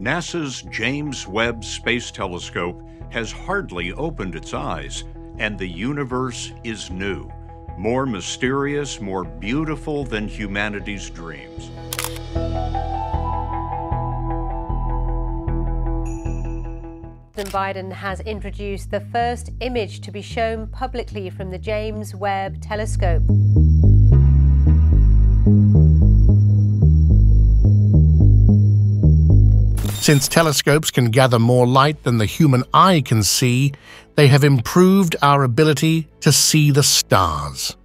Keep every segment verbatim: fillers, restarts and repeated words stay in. NASA's James Webb Space Telescope has hardly opened its eyes, and the universe is new, more mysterious, more beautiful than humanity's dreams. President Biden has introduced the first image to be shown publicly from the James Webb Telescope. Since telescopes can gather more light than the human eye can see, they have improved our ability to see the stars.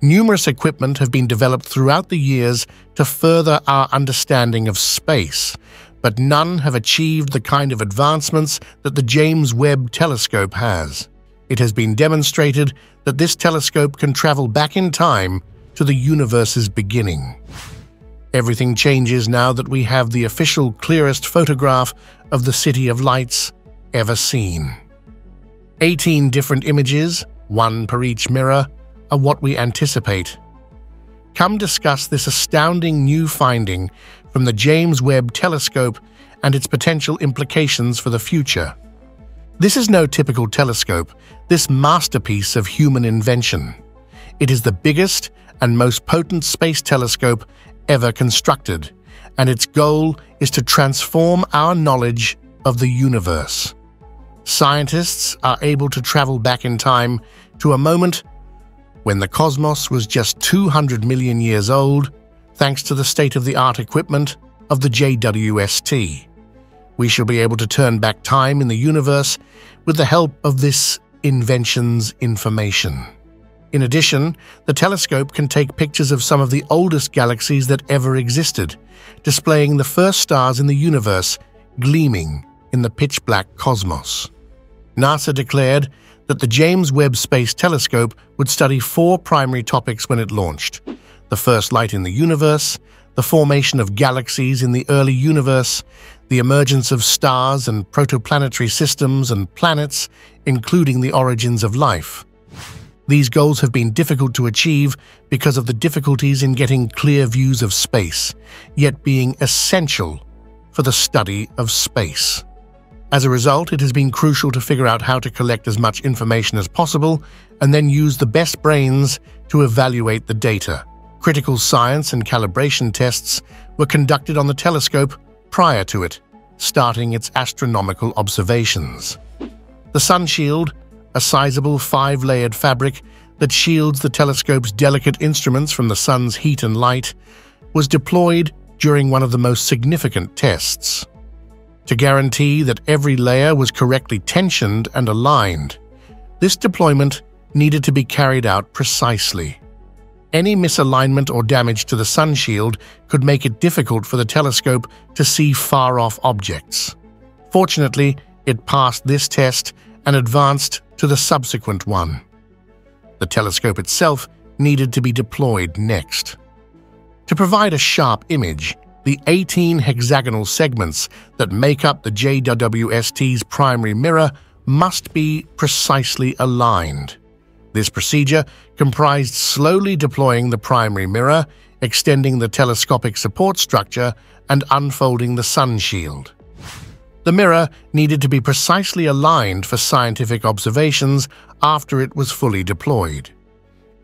Numerous equipment have been developed throughout the years to further our understanding of space, but none have achieved the kind of advancements that the James Webb Telescope has. It has been demonstrated that this telescope can travel back in time to the universe's beginning. Everything changes now that we have the official clearest photograph of the City of Lights ever seen. eighteen different images, one per each mirror, are what we anticipate. Come discuss this astounding new finding from the James Webb Telescope and its potential implications for the future. This is no typical telescope, this masterpiece of human invention. It is the biggest and most potent space telescope ever constructed, and its goal is to transform our knowledge of the universe. Scientists are able to travel back in time to a moment when the cosmos was just two hundred million years old, thanks to the state-of-the-art equipment of the J W S T. We shall be able to turn back time in the universe with the help of this invention's information. In addition, the telescope can take pictures of some of the oldest galaxies that ever existed, displaying the first stars in the universe gleaming in the pitch-black cosmos. NASA declared that the James Webb Space Telescope would study four primary topics when it launched: the first light in the universe, the formation of galaxies in the early universe, the emergence of stars and protoplanetary systems and planets, including the origins of life. These goals have been difficult to achieve because of the difficulties in getting clear views of space, yet being essential for the study of space. As a result, it has been crucial to figure out how to collect as much information as possible and then use the best brains to evaluate the data. Critical science and calibration tests were conducted on the telescope prior to it starting its astronomical observations. The sunshield, a sizable five-layered fabric that shields the telescope's delicate instruments from the sun's heat and light, was deployed during one of the most significant tests. To guarantee that every layer was correctly tensioned and aligned, this deployment needed to be carried out precisely. Any misalignment or damage to the sunshield could make it difficult for the telescope to see far-off objects. Fortunately, it passed this test and advanced to the subsequent one. The telescope itself needed to be deployed next. To provide a sharp image, the eighteen hexagonal segments that make up the J W S T's primary mirror must be precisely aligned. This procedure comprised slowly deploying the primary mirror, extending the telescopic support structure, and unfolding the sunshield. The mirror needed to be precisely aligned for scientific observations after it was fully deployed.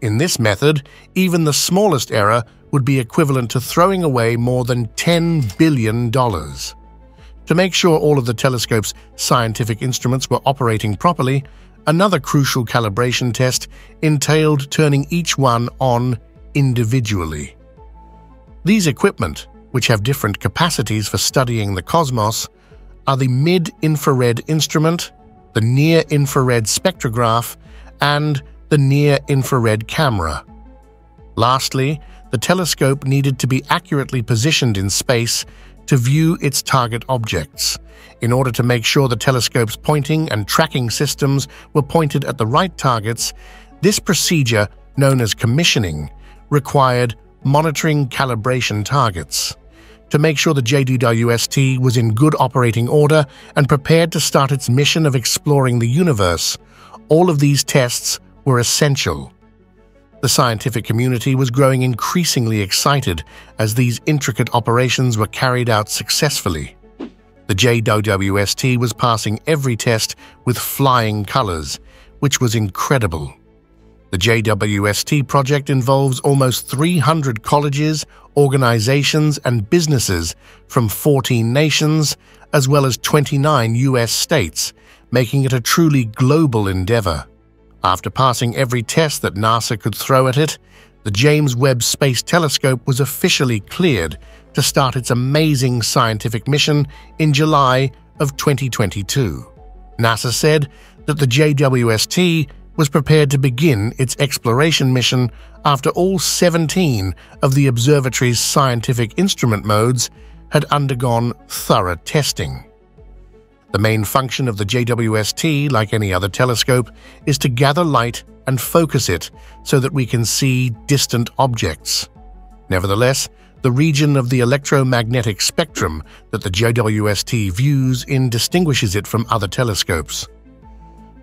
In this method, even the smallest error would be equivalent to throwing away more than ten billion dollars. To make sure all of the telescope's scientific instruments were operating properly, another crucial calibration test entailed turning each one on individually. These equipment, which have different capacities for studying the cosmos, are the mid-infrared instrument, the near-infrared spectrograph, and the near-infrared camera. Lastly, the telescope needed to be accurately positioned in space to view its target objects, in order to make sure the telescope's pointing and tracking systems were pointed at the right targets. This procedure, known as commissioning, required monitoring calibration targets to make sure the J W S T was in good operating order and prepared to start its mission of exploring the universe. All of these tests were essential. The scientific community was growing increasingly excited as these intricate operations were carried out successfully. The J W S T was passing every test with flying colors, which was incredible. The J W S T project involves almost three hundred colleges, organizations, and businesses from fourteen nations, as well as twenty-nine U S states, making it a truly global endeavor. After passing every test that NASA could throw at it, the James Webb Space Telescope was officially cleared to start its amazing scientific mission in July of twenty twenty-two. NASA said that the J W S T was prepared to begin its exploration mission after all seventeen of the observatory's scientific instrument modes had undergone thorough testing. The main function of the J W S T, like any other telescope, is to gather light and focus it so that we can see distant objects. Nevertheless, the region of the electromagnetic spectrum that the J W S T views indistinguishes it from other telescopes.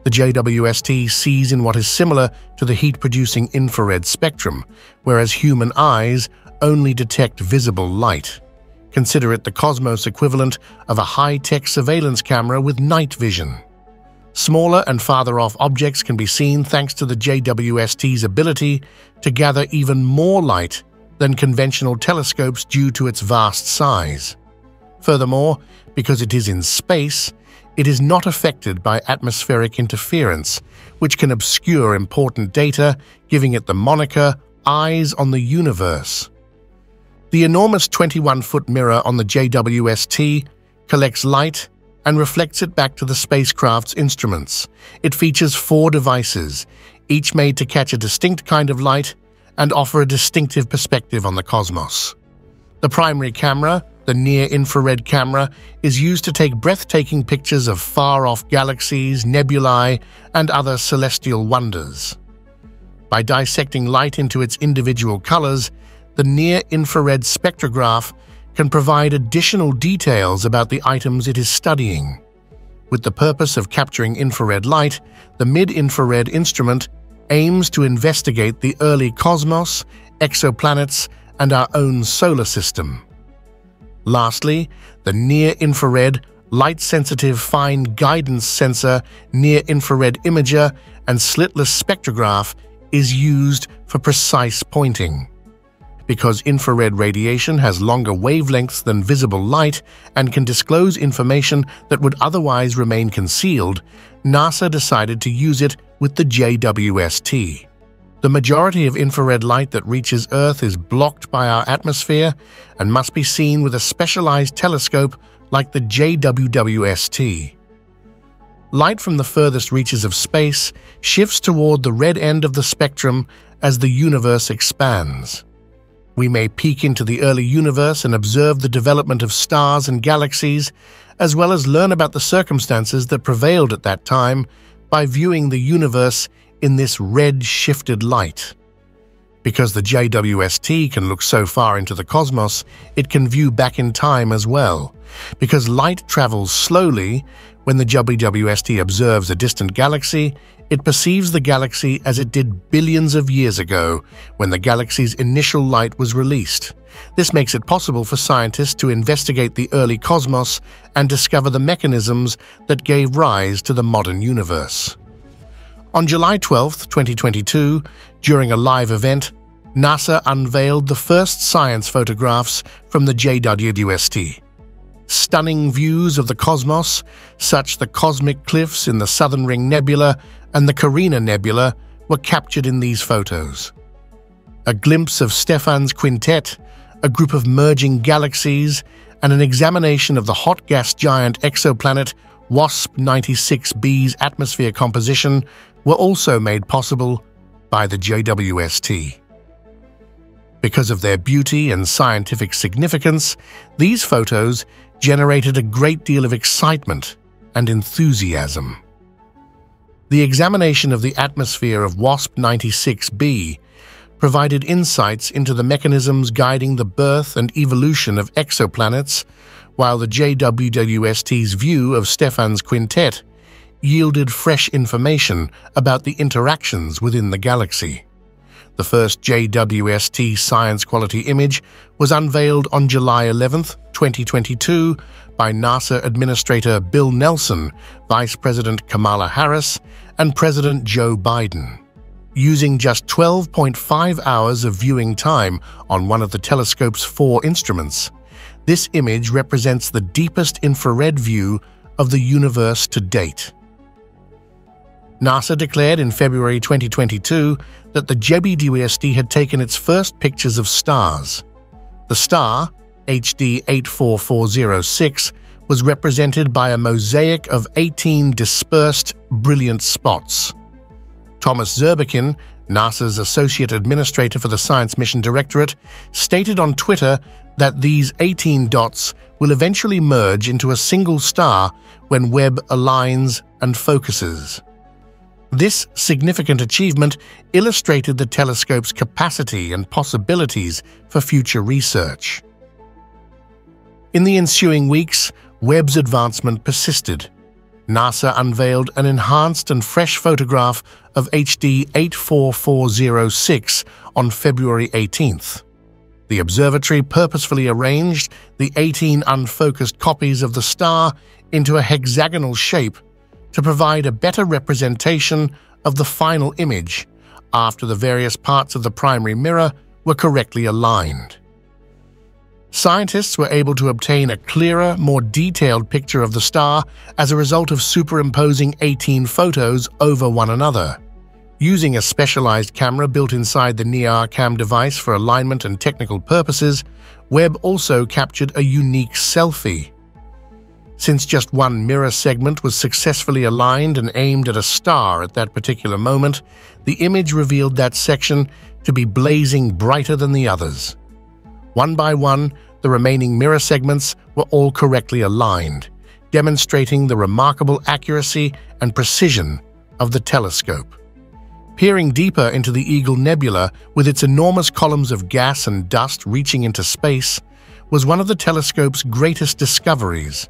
The J W S T sees in what is similar to the heat-producing infrared spectrum, whereas human eyes only detect visible light. Consider it the cosmos equivalent of a high-tech surveillance camera with night vision. Smaller and farther-off objects can be seen thanks to the J W S T's ability to gather even more light than conventional telescopes due to its vast size. Furthermore, because it is in space, it is not affected by atmospheric interference, which can obscure important data, giving it the moniker Eyes on the Universe. The enormous twenty-one foot mirror on the J W S T collects light and reflects it back to the spacecraft's instruments. It features four devices, each made to catch a distinct kind of light and offer a distinctive perspective on the cosmos. The primary camera, the near-infrared camera, is used to take breathtaking pictures of far-off galaxies, nebulae, and other celestial wonders. By dissecting light into its individual colors, the near-infrared spectrograph can provide additional details about the items it is studying. With the purpose of capturing infrared light, the mid-infrared instrument aims to investigate the early cosmos, exoplanets, and our own solar system. Lastly, the near-infrared, light-sensitive fine guidance sensor, near-infrared imager, and slitless spectrograph is used for precise pointing. Because infrared radiation has longer wavelengths than visible light and can disclose information that would otherwise remain concealed, NASA decided to use it with the J W S T. The majority of infrared light that reaches Earth is blocked by our atmosphere and must be seen with a specialized telescope like the J W S T. Light from the furthest reaches of space shifts toward the red end of the spectrum as the universe expands. We may peek into the early universe and observe the development of stars and galaxies, as well as learn about the circumstances that prevailed at that time by viewing the universe in this red shifted light. Because the J W S T can look so far into the cosmos, it can view back in time as well. Because light travels slowly, when the J W S T observes a distant galaxy, it perceives the galaxy as it did billions of years ago when the galaxy's initial light was released. This makes it possible for scientists to investigate the early cosmos and discover the mechanisms that gave rise to the modern universe. On July twelfth twenty twenty-two, during a live event, NASA unveiled the first science photographs from the J W S T. Stunning views of the cosmos, such as the cosmic cliffs in the Southern Ring Nebula and the Carina Nebula, were captured in these photos. A glimpse of Stephan's Quintet, a group of merging galaxies, and an examination of the hot gas giant exoplanet WASP ninety-six b's atmosphere composition were also made possible by the J W S T. Because of their beauty and scientific significance, these photos generated a great deal of excitement and enthusiasm. The examination of the atmosphere of WASP ninety-six b provided insights into the mechanisms guiding the birth and evolution of exoplanets, while the J W S T's view of Stephan's Quintet yielded fresh information about the interactions within the galaxy. The first J W S T science quality image was unveiled on July eleventh, twenty twenty-two, by NASA Administrator Bill Nelson, Vice President Kamala Harris, and President Joe Biden. Using just twelve point five hours of viewing time on one of the telescope's four instruments, this image represents the deepest infrared view of the universe to date. NASA declared in February twenty twenty-two that the J W S T had taken its first pictures of stars. The star, H D eight four four zero six, was represented by a mosaic of eighteen dispersed, brilliant spots. Thomas Zurbuchen, NASA's Associate Administrator for the Science Mission Directorate, stated on Twitter that these eighteen dots will eventually merge into a single star when Webb aligns and focuses. This significant achievement illustrated the telescope's capacity and possibilities for future research. In the ensuing weeks, Webb's advancement persisted. NASA unveiled an enhanced and fresh photograph of H D eight four four zero six on February eighteenth. The observatory purposefully arranged the eighteen unfocused copies of the star into a hexagonal shape to provide a better representation of the final image after the various parts of the primary mirror were correctly aligned. Scientists were able to obtain a clearer, more detailed picture of the star as a result of superimposing eighteen photos over one another. Using a specialized camera built inside the NIRCam device for alignment and technical purposes, Webb also captured a unique selfie. Since just one mirror segment was successfully aligned and aimed at a star at that particular moment, the image revealed that section to be blazing brighter than the others. One by one, the remaining mirror segments were all correctly aligned, demonstrating the remarkable accuracy and precision of the telescope. Peering deeper into the Eagle Nebula, with its enormous columns of gas and dust reaching into space, was one of the telescope's greatest discoveries.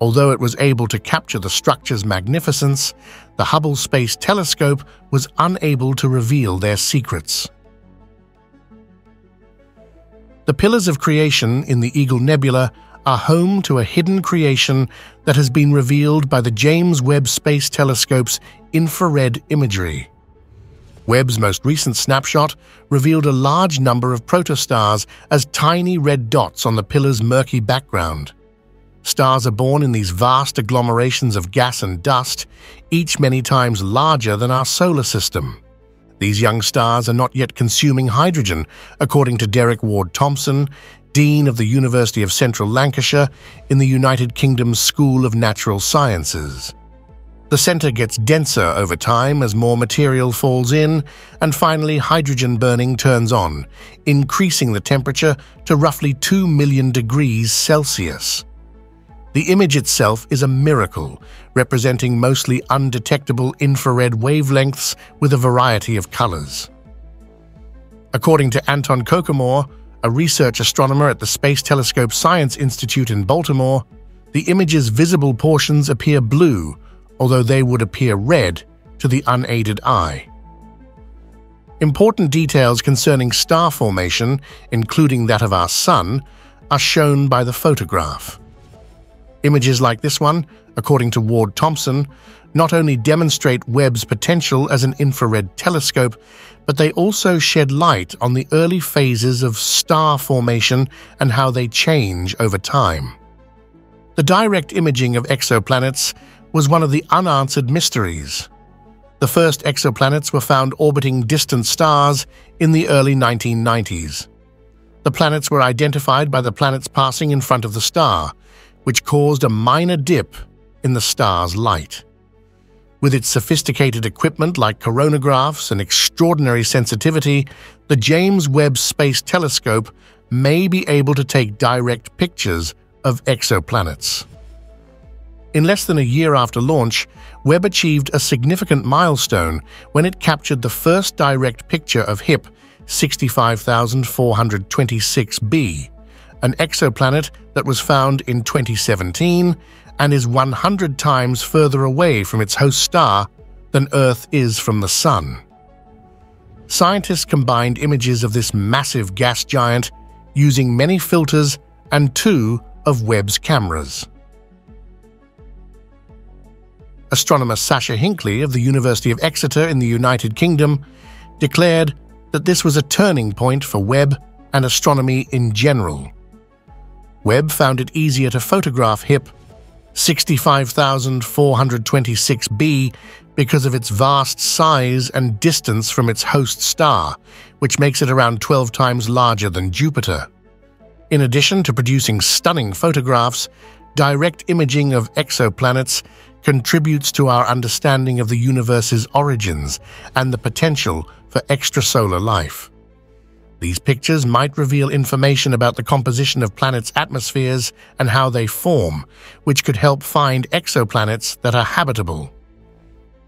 Although it was able to capture the structure's magnificence, the Hubble Space Telescope was unable to reveal their secrets. The Pillars of Creation in the Eagle Nebula are home to a hidden creation that has been revealed by the James Webb Space Telescope's infrared imagery. Webb's most recent snapshot revealed a large number of protostars as tiny red dots on the pillars' murky background. Stars are born in these vast agglomerations of gas and dust, each many times larger than our solar system. These young stars are not yet consuming hydrogen, according to Derek Ward-Thompson, Dean of the University of Central Lancashire in the United Kingdom's School of Natural Sciences. The center gets denser over time as more material falls in, and finally hydrogen burning turns on, increasing the temperature to roughly two million degrees Celsius. The image itself is a miracle, representing mostly undetectable infrared wavelengths with a variety of colors. According to Anton Kokomore, a research astronomer at the Space Telescope Science Institute in Baltimore, the image's visible portions appear blue, although they would appear red to the unaided eye. Important details concerning star formation, including that of our Sun, are shown by the photograph. Images like this one, according to Ward-Thompson, not only demonstrate Webb's potential as an infrared telescope, but they also shed light on the early phases of star formation and how they change over time. The direct imaging of exoplanets was one of the unanswered mysteries. The first exoplanets were found orbiting distant stars in the early nineteen nineties. The planets were identified by the planets passing in front of the star, which caused a minor dip in the star's light. With its sophisticated equipment like coronagraphs and extraordinary sensitivity, the James Webb Space Telescope may be able to take direct pictures of exoplanets. In less than a year after launch, Webb achieved a significant milestone when it captured the first direct picture of HIP six five four two six b, an exoplanet that was found in twenty seventeen and is one hundred times further away from its host star than Earth is from the Sun. scientists combined images of this massive gas giant using many filters and two of Webb's cameras. Astronomer Sasha Hinckley of the University of Exeter in the United Kingdom declared that this was a turning point for Webb and astronomy in general. Webb found it easier to photograph HIP six five four two six b because of its vast size and distance from its host star, which makes it around twelve times larger than Jupiter. In addition to producing stunning photographs, direct imaging of exoplanets contributes to our understanding of the universe's origins and the potential for extrasolar life. These pictures might reveal information about the composition of planets' atmospheres and how they form, which could help find exoplanets that are habitable.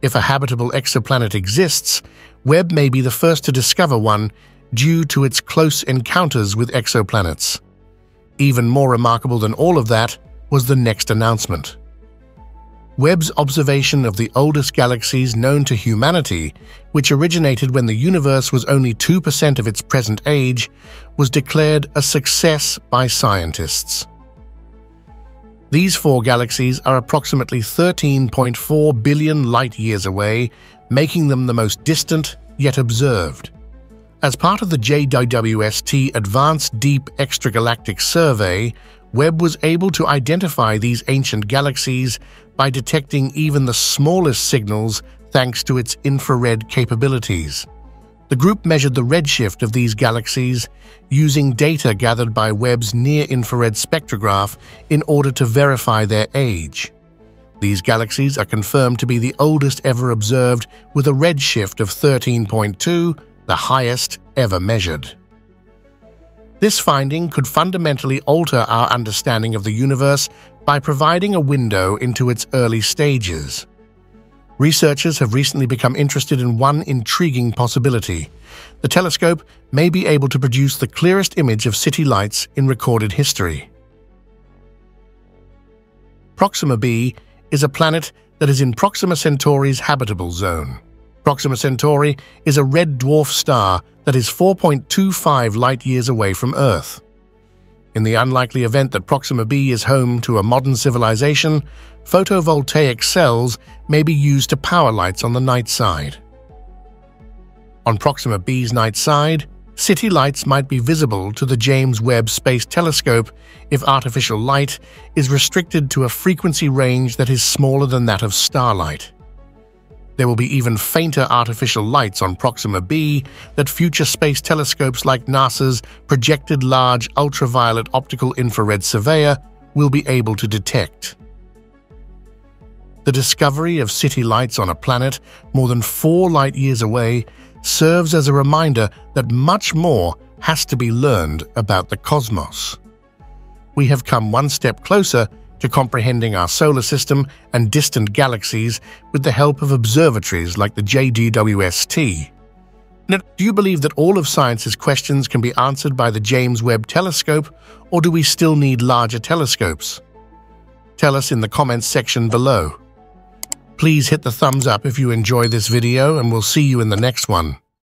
If a habitable exoplanet exists, Webb may be the first to discover one due to its close encounters with exoplanets. Even more remarkable than all of that was the next announcement. Webb's observation of the oldest galaxies known to humanity, which originated when the universe was only two percent of its present age, was declared a success by scientists. These four galaxies are approximately thirteen point four billion light-years away, making them the most distant yet observed. As part of the J W S T Advanced Deep Extragalactic Survey, Webb was able to identify these ancient galaxies by detecting even the smallest signals thanks to its infrared capabilities. The group measured the redshift of these galaxies using data gathered by Webb's near-infrared spectrograph in order to verify their age. These galaxies are confirmed to be the oldest ever observed, with a redshift of thirteen point two, the highest ever measured. This finding could fundamentally alter our understanding of the universe by providing a window into its early stages. Researchers have recently become interested in one intriguing possibility. The telescope may be able to produce the clearest image of city lights in recorded history. Proxima b is a planet that is in Proxima Centauri's habitable zone. Proxima Centauri is a red dwarf star that is four point two five light-years away from Earth. In the unlikely event that Proxima b is home to a modern civilization, photovoltaic cells may be used to power lights on the night side. On Proxima b's night side, city lights might be visible to the James Webb Space Telescope if artificial light is restricted to a frequency range that is smaller than that of starlight. There will be even fainter artificial lights on Proxima b that future space telescopes like NASA's Projected Large Ultraviolet Optical Infrared Surveyor will be able to detect. The discovery of city lights on a planet more than four light-years away serves as a reminder that much more has to be learned about the cosmos. We have come one step closer to comprehending our solar system and distant galaxies with the help of observatories like the J W S T. Now, do you believe that all of science's questions can be answered by the James Webb Telescope, or do we still need larger telescopes? Tell us in the comments section below. Please hit the thumbs up if you enjoy this video, and we'll see you in the next one.